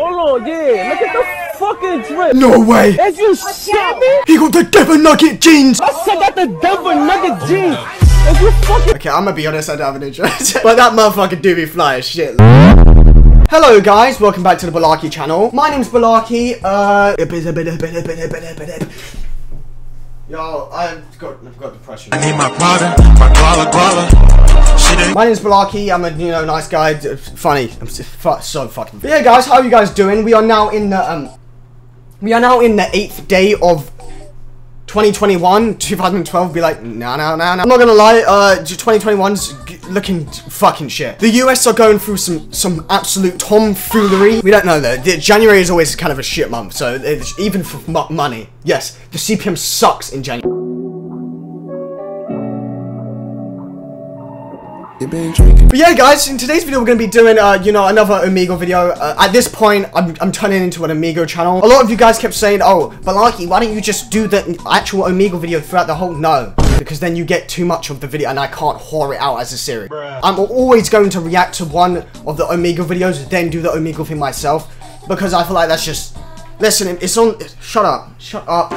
Hold on, yeah. Look at the fucking drip. No way. If you shot me, he got the Denver Nugget jeans. I said that the Denver Nugget jeans. If you fucking. Okay, I'm gonna be honest, I don't have an intro. But that motherfucker do be fly as shit. Hello guys, welcome back to the Balarke channel. My name's Balarke. Yo, I've got depression. I need my brother, my guala guala. My name's Balarke, I'm a, you know, nice guy, funny. I'm so fucking. But yeah guys, how are you guys doing? We are now in the eighth day of 2021. 2012 be like, nah. I'm not gonna lie, 2021's looking fucking shit. The US are going through some absolute tomfoolery. We don't know though. January is always kind of a shit month, so it's, even for money. Yes, the CPM sucks in January. But yeah guys, in today's video we're going to be doing, you know, another Omegle video. At this point, I'm turning into an Omegle channel. A lot of you guys kept saying, oh, Balarke, why don't you just do the actual Omegle video throughout the whole? No, because then you get too much of the video and I can't whore it out as a series. Bruh. I'm always going to react to one of the Omegle videos, then do the Omegle thing myself. Because I feel like that's just... Listen, it's on... Shut up. Shut up.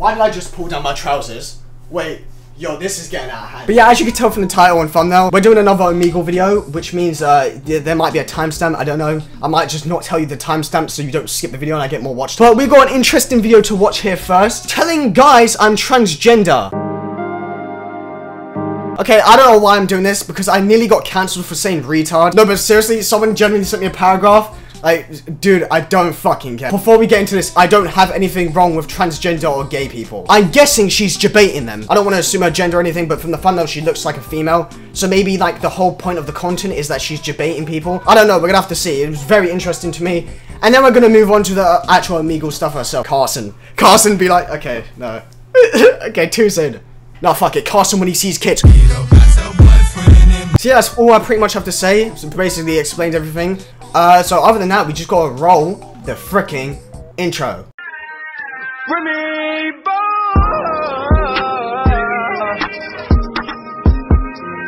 Why did I just pull down my trousers? Wait. Yo, this is getting out of hand. But yeah, as you can tell from the title and thumbnail, we're doing another Omegle video, which means there might be a timestamp. I don't know. I might just not tell you the timestamp so you don't skip the video and I get more watched. But we've got an interesting video to watch here first. Telling guys I'm transgender. Okay, I don't know why I'm doing this because I nearly got cancelled for saying retard. No, but seriously, someone genuinely sent me a paragraph. Like, dude, I don't fucking care. Before we get into this, I don't have anything wrong with transgender or gay people. I'm guessing she's debating them. I don't want to assume her gender or anything, but from the thumbnail, she looks like a female. So maybe, like, the whole point of the content is that she's debating people. I don't know. We're going to have to see. It was very interesting to me. And then we're going to move on to the actual Omegle stuff herself. Carson be like, okay, no. Okay, too soon. No, fuck it. Carson when he sees kids. So yeah, that's all I pretty much have to say. So basically explains everything. So other than that, we just gotta roll the freaking intro.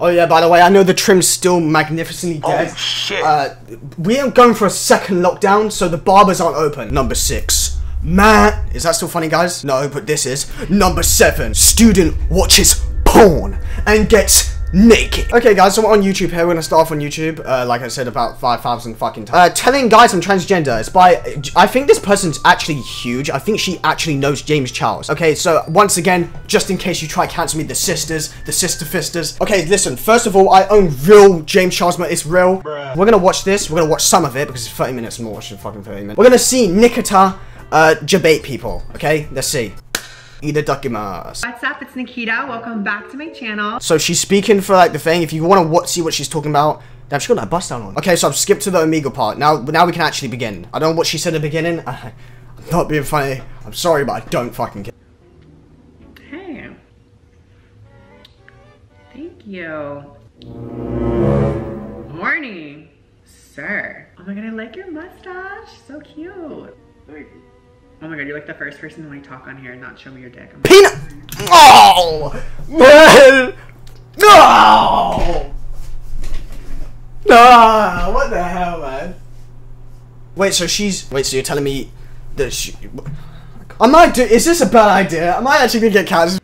Oh yeah, by the way, I know the trim's still magnificently dead. Oh shit. We are going for a second lockdown, so the barbers aren't open. Number 6. Man, is that still funny, guys? No, but this is number 7. Student watches porn and gets naked. Okay guys, so we're on YouTube here. We're gonna start off on YouTube, like I said about 5,000 fucking times. Telling guys I'm transgender. It's by, I think this person's actually huge. I think she actually knows James Charles. Okay, so once again, just in case you try cancel me, the sister fisters. Okay, listen, first of all, I own real James Charles, but it's real. Bruh. We're gonna watch this. We're gonna watch some of it because it's 30 minutes more. Should fucking 30 minutes. We're gonna see Nikita, debate people. Okay, let's see. What's up? It's Nikita. Welcome back to my channel. So she's speaking for like the thing. If you want to see what she's talking about, damn, she got that bust down on. Okay, so I've skipped to the Omegle part. Now we can actually begin. I don't know what she said at the beginning. I'm not being funny. I'm sorry, but I don't fucking care. Hey. Thank you. Morning, sir. Oh my god, I like your mustache. So cute. Oh my god, you're like the first person to like talk on here and not show me your dick. Peanut! Oh! Man! No! No! What the hell, man? Wait, so she's... Wait, so you're telling me that she... I might do... Is this a bad idea? Am I actually gonna get cancelled?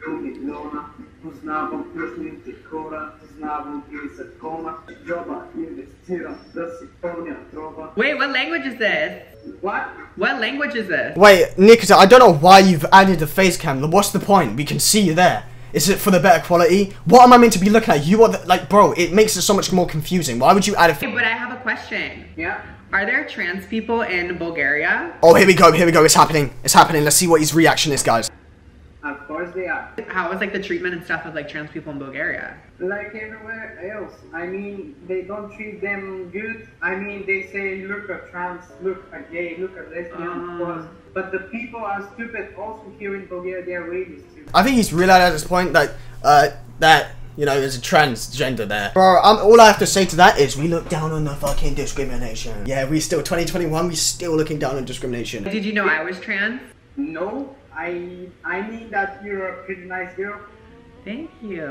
Wait, what language is this? What? What language is this? Wait, Nikita, I don't know why you've added the face cam. What's the point? We can see you there. Is it for the better quality? What am I meant to be looking at? You are the, like, bro, it makes it so much more confusing. Why would you add a face? Hey, but I have a question. Yeah? Are there trans people in Bulgaria? Oh, here we go. It's happening. It's happening. Let's see what his reaction is, guys. Of course they are. How is like the treatment and stuff of like trans people in Bulgaria? Like everywhere else. I mean, they don't treat them good. I mean, they say, look a trans, look a gay, look a lesbian, of course. But the people are stupid also here in Bulgaria. They are really stupid. I think he's realized at this point that, you know, there's a transgender there. Bro, all I have to say to that is we look down on the fucking discrimination. Yeah, we still, 2021, we still looking down on discrimination. Did you know I was trans? No. I mean that you're a pretty nice girl. Thank you.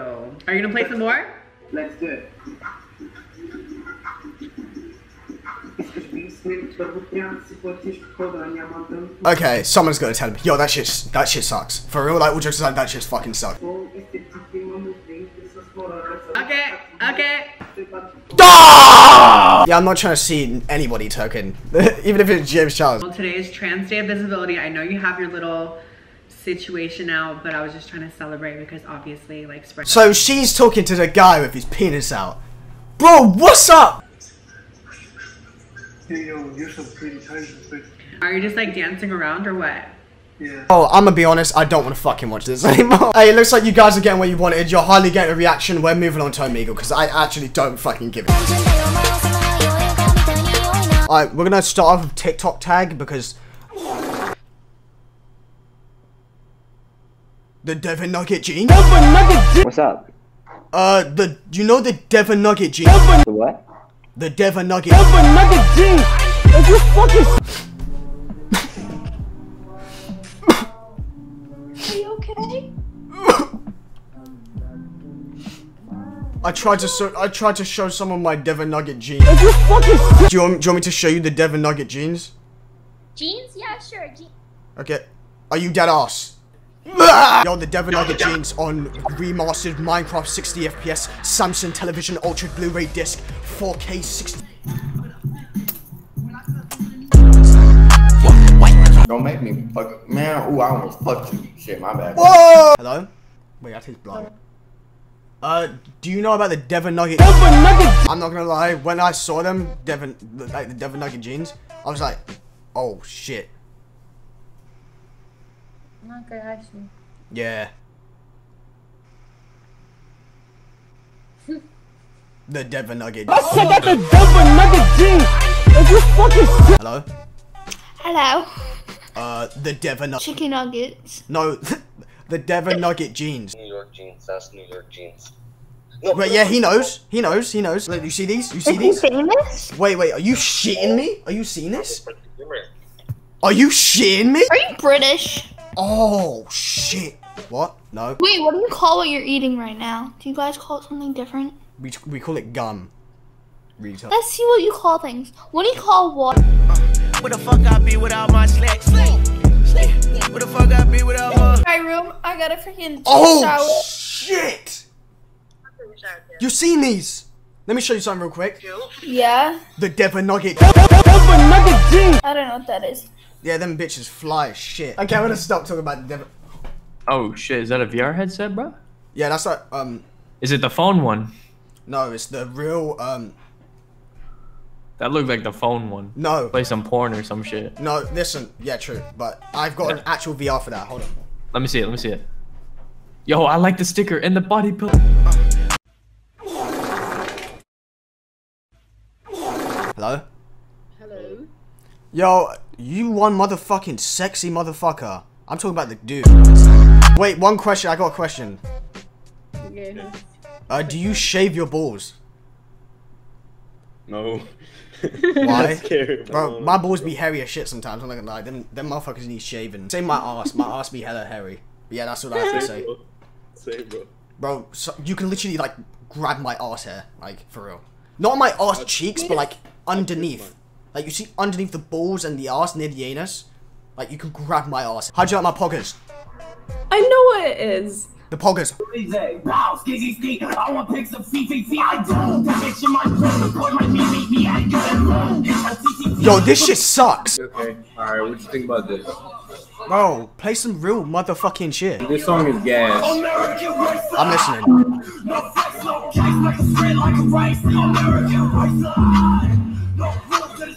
Are you gonna play some more? Let's do it. Okay, someone's gonna tell me. Yo, that shit sucks. For real, like all jokes aside, that shit fucking sucks. Okay. Ah! Yeah, I'm not trying to see anybody token, even if it's James Charles. Well, today is Trans Day of Visibility. I know you have your little situation out, but I was just trying to celebrate because obviously, like, spread. So she's talking to the guy with his penis out. Bro, what's up? Hey, yo, you're so pretty tired. Are you just like dancing around or what? Yeah. Oh, I'm gonna be honest, I don't want to fucking watch this anymore. Hey, it looks like you guys are getting what you wanted. You're hardly getting a reaction. We're moving on to Omegle because I actually don't fucking give it. Alright, we're gonna start off with TikTok tag because the Devon Nugget Gene. What's up? You know the Devon Nugget Gene? The what? The Devon Nugget. Devon Nugget Gene. If you fucking. I tried to show someone my Devon Nugget jeans. Do you want me to show you the Devon Nugget jeans? Jeans? Yeah, sure. Okay. Are you dead ass? Yo, the Devon Nugget jeans on remastered Minecraft 60 FPS Samsung television altered Blu ray disc 4K 60. Don't make me fuck, man. Ooh, I almost fucked you. Shit, my bad. Whoa! Hello? Wait, that's his blood. Do you know about the Devon Nugget? Devon Nugget! I'm not gonna lie, when I saw them, the Devon Nugget jeans, I was like, oh shit. Not good, actually. Yeah. The Devon Nugget. I said that the Devon Nugget jeans. If you fucking. Hello. Hello. The Devon Nugget. Chicken nuggets. No, the Devon Nugget jeans. New York jeans. That's New York jeans. No, but yeah, he knows. He knows. He knows. Look, you see these? You see these? Wait. Are you shitting me? Are you seeing this? Are you shitting me? Are you British? Oh shit! What? No. Wait, what do you call what you're eating right now? Do you guys call it something different? We call it gum. Retail. Let's see what you call things. What do you call what? What the fuck I be without my slacks? What the fuck I be without my... My room, I got a freaking shower. Oh, shit! You seen these? Let me show you something real quick. Yeah? The Devon Nugget. Devon Nugget jeans! I don't know what that is. Yeah, them bitches fly as shit. Okay, I'm gonna stop talking about the Devon... Oh, shit, is that a VR headset, bro? Yeah, that's like, Is it the phone one? No, it's the real, That looked like the phone one. No. Play some porn or some shit. No, listen. Yeah, true. But I've got an actual VR for that. Hold on. Let me see it. Let me see it. Yo, I like the sticker and the body pillow. Hello? Hello? Yo, you one motherfucking sexy motherfucker. I'm talking about the dude. Wait, one question. I got a question. Yeah. Do you shave your balls? No. Why? Scary, bro, my balls be hairy as shit sometimes. I'm not gonna lie. Them motherfuckers need shaving. Same my ass. My ass be hella hairy. But yeah, that's what I have to say. Same, bro. Bro, so you can literally like grab my ass hair, like for real. Not my ass cheeks, but like underneath. Like you see underneath the balls and the ass near the anus. Like you can grab my ass. How'd you like my poggers? I know what it is. The poggers. Yo, this shit sucks. Okay, alright, what do you think about this? Bro, play some real motherfucking shit. This song is gas. I'm listening.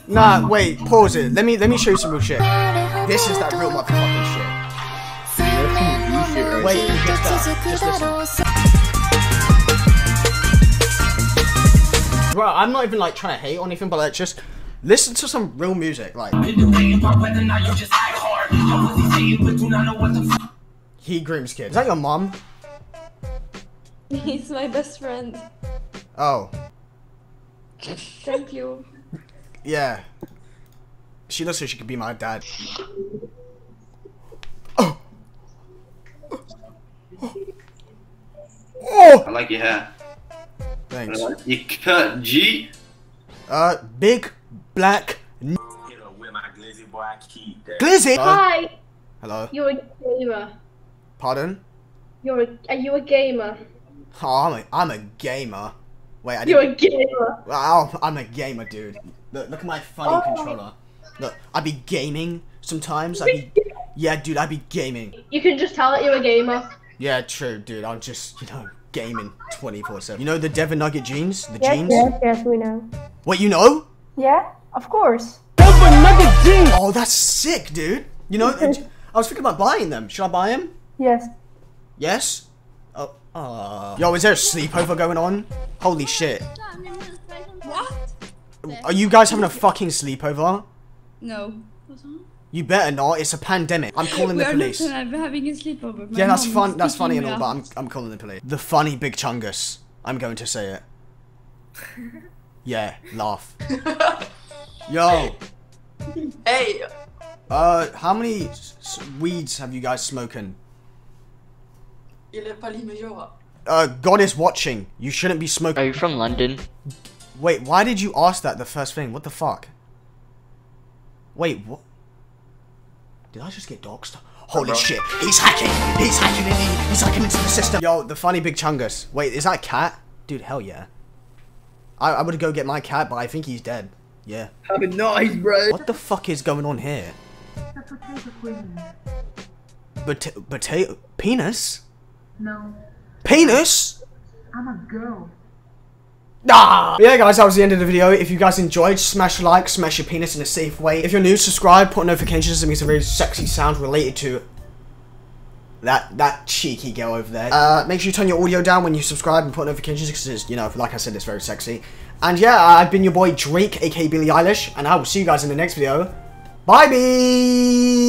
Nah, wait, pause it. Let me show you some real shit. This is that real motherfucking shit. Wait, just bro, I'm not even like trying to hate on anything, but like just listen to some real music, like. He Grimm's kid. Is that your mom? He's my best friend. Oh. Thank you. Yeah. She looks like she could be my dad. Oh. Oh! I like your hair. Thanks. You cut G. Big black. boy, I keep that. Glizzy! Hi! Hello. You're a gamer. Pardon? Are you a gamer? Oh, I'm a gamer. Wait, I didn't... You're a gamer. Wow, I'm a gamer, dude. Look at my funny controller. Look, I be gaming sometimes. Yeah, dude, I be gaming. You can just tell that you're a gamer. Yeah, true, dude. I'm just, you know, gaming 24/7. You know the Devon Nugget jeans? The jeans? Yes, we know. What, you know? Yeah, of course. Devon Nugget jeans! Oh, that's sick, dude. You know, I was thinking about buying them. Should I buy them? Yes. Yes? Oh. Yo, is there a sleepover going on? Holy shit. What? Are you guys having a fucking sleepover? No. You better not, it's a pandemic. I'm calling the police. I'm having a sleepover. My that's funny and all, but I'm calling the police. The funny Big Chungus. I'm going to say it. Yeah, laugh. Yo. Hey. How many weeds have you guys smoking? God is watching. You shouldn't be smoking. Are you from London? Wait, why did you ask that the first thing? What the fuck? Wait, what? Did I just get doxxed? Holy shit, he's hacking! He's hacking in the, he's hacking into the system! Yo, the funny Big Chungus. Wait, is that a cat? Dude, hell yeah. I would go get my cat, but I think he's dead. Yeah. Oh, nice, bro! What the fuck is going on here? Potato... Penis? No. Penis? I'm a girl. Ah! But yeah guys, that was the end of the video. If you guys enjoyed, smash a like, smash your penis in a safe way. If you're new, subscribe, put notifications, it makes a very sexy sound related to that cheeky girl over there. Make sure you turn your audio down when you subscribe and put notifications because it's, you know, like I said, it's very sexy. And yeah, I've been your boy Drake, aka Billie Eilish, and I will see you guys in the next video. Bye!